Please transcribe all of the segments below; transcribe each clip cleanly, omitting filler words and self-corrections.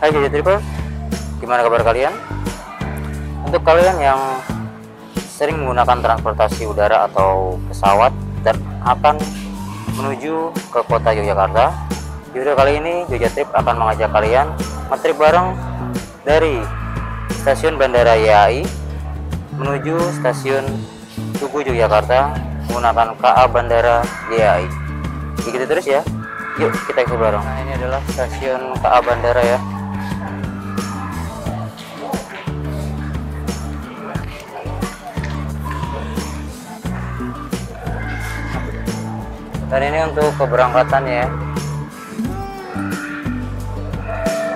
Hai Jogja Tripers, gimana kabar kalian? Untuk kalian yang sering menggunakan transportasi udara atau pesawat dan akan menuju ke kota Yogyakarta, di video kali ini Jogja Trip akan mengajak kalian ngetrip bareng dari Stasiun Bandara YIA menuju Stasiun Tugu Yogyakarta menggunakan KA Bandara YIA. Ikuti terus ya, yuk kita ikut bareng. Nah, ini adalah Stasiun KA Bandara ya. Dan ini untuk keberangkatannya ya,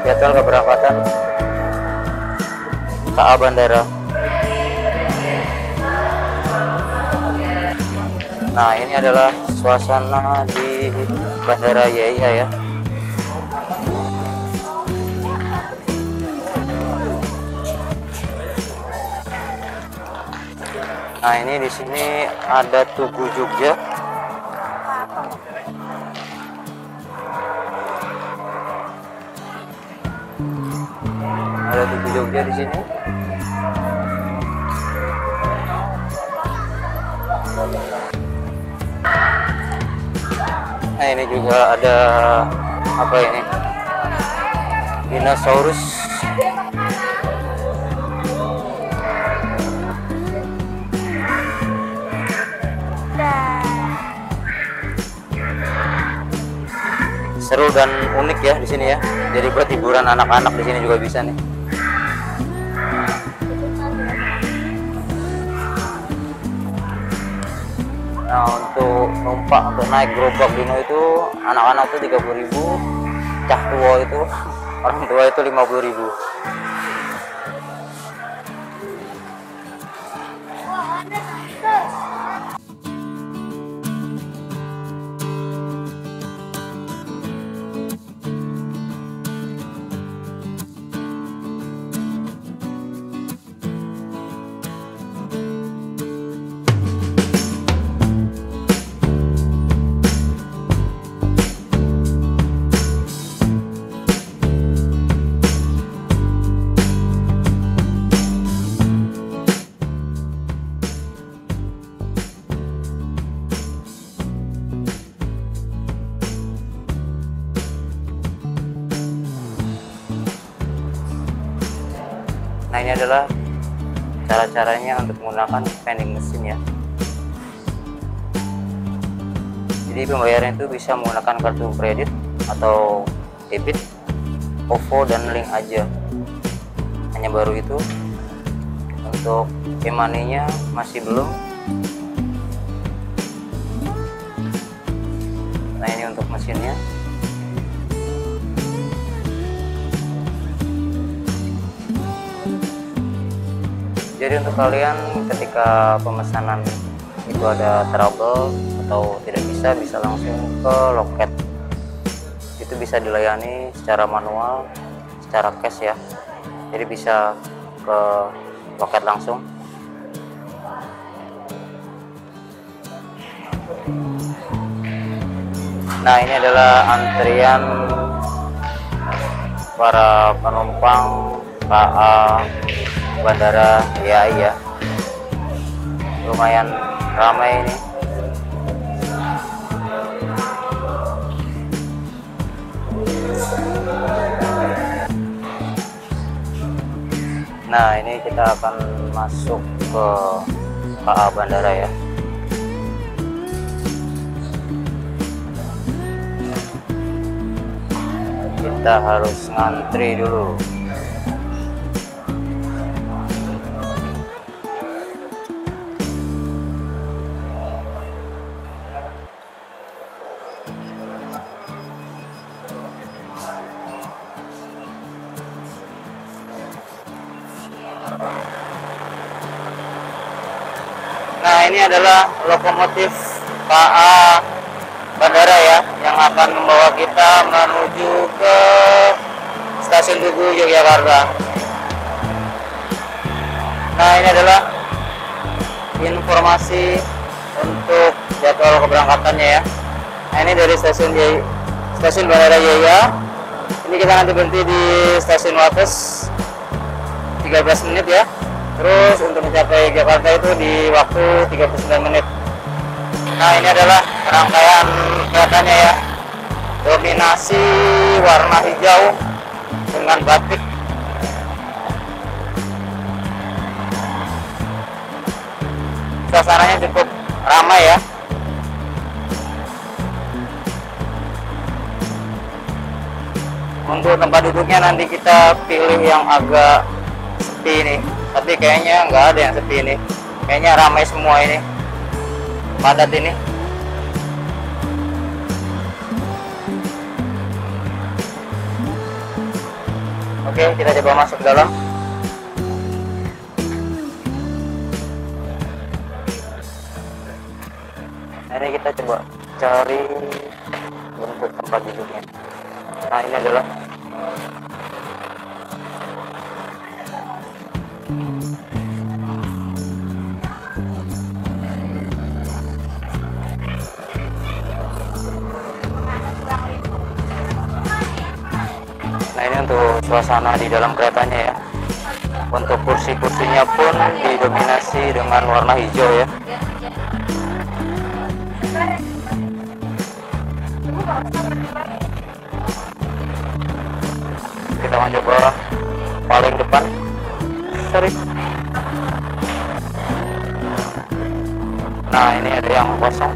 jadwal keberangkatan KA Bandara. Nah, ini adalah suasana di Bandara YIA ya. Nah, ini di sini ada Tugu Jogja. Ada Tugu Jogja di sini. Nah, ini juga ada apa ini? Dinosaurus. Seru dan unik ya di sini ya. Jadi buat hiburan anak-anak di sini juga bisa nih. Nah, untuk numpak, untuk naik gerobak dino itu anak-anak itu 30.000, cah tua itu orang tua itu 50.000. Nah, ini adalah cara-caranya untuk menggunakan vending machine ya. Jadi pembayaran itu bisa menggunakan kartu kredit atau debit, OVO dan Link Aja. Hanya baru itu. Untuk e-money-nya masih belum. Nah, ini untuk mesinnya. Jadi untuk kalian ketika pemesanan itu ada trouble atau tidak bisa, bisa langsung ke loket. Itu bisa dilayani secara manual, secara cash ya. Jadi bisa ke loket langsung. Nah, ini adalah antrian para penumpang KA Bandara YIA. Lumayan ramai ini. Nah, ini kita akan masuk ke KA Bandara ya. Kita harus ngantri dulu. Nah, ini adalah lokomotif KA Bandara ya, yang akan membawa kita menuju ke Stasiun Tugu Yogyakarta. Nah, ini adalah informasi untuk jadwal keberangkatannya ya. Nah, ini dari Stasiun Bandara YIA. Ini Ini kita nanti berhenti di stasiun Wates 13 menit ya. Terus untuk mencapai Jakarta itu di waktu 39 menit. Nah, ini adalah rangkaian keretanya ya. Dominasi warna hijau dengan batik. Suasananya cukup ramai ya. Untuk tempat duduknya nanti kita pilih yang agak sepi nih, tapi kayaknya nggak ada yang sepi nih, kayaknya ramai semua ini, padat ini. Oke, kita coba masuk ke dalam. Ini kita coba cari bentuk tempat duduknya. Nah, ini adalah suasana di dalam keretanya ya. Untuk kursi-kursinya pun didominasi dengan warna hijau ya. Kita mencoba paling depan. Nah, ini ada yang kosong.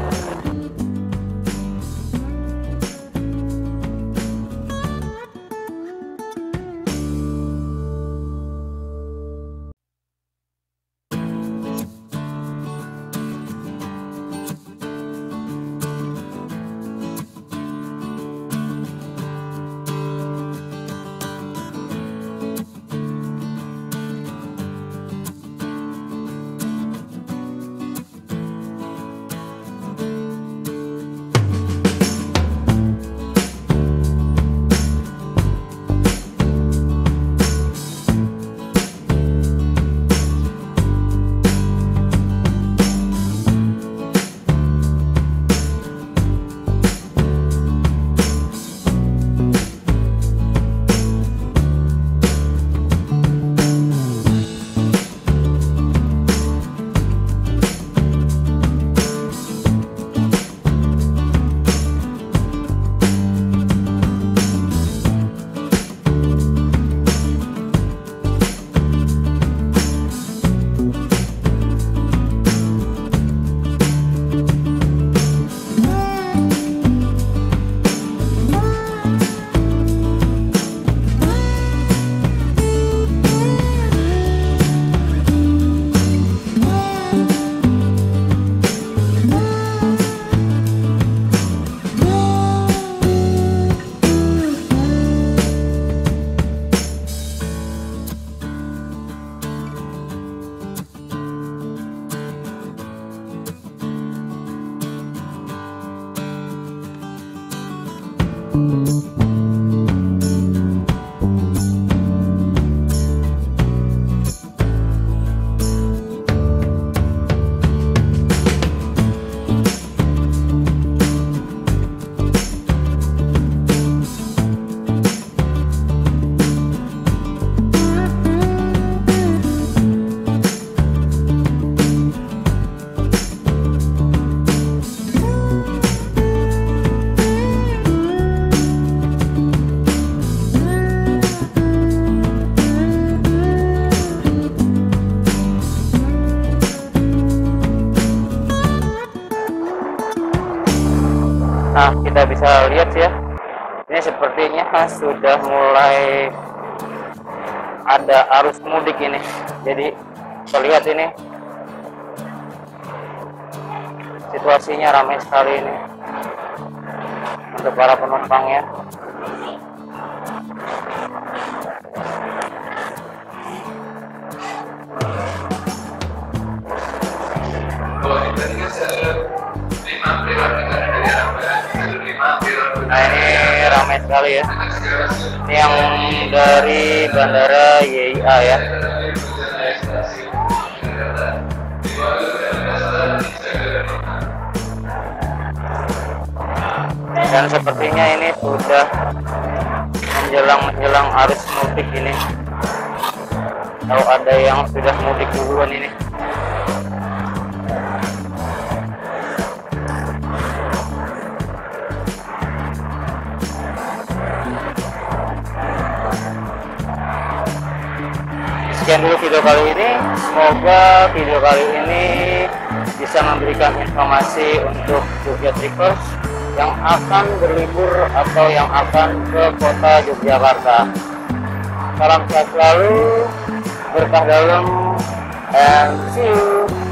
Nah, kita bisa lihat ya, ini sepertinya sudah mulai ada arus mudik ini. Jadi terlihat ini situasinya ramai sekali ini untuk para penumpangnya. Nah, ini ramai sekali ya. Ini yang dari Bandara YIA ya. Dan sepertinya ini sudah menjelang arus mudik ini. Tahu ada yang sudah mudik duluan ini. Sekian dulu video kali ini. Semoga video kali ini bisa memberikan informasi untuk Jogja Tripers yang akan berlibur atau yang akan ke kota Yogyakarta. Salam sehat selalu, berkah dalam, and see you.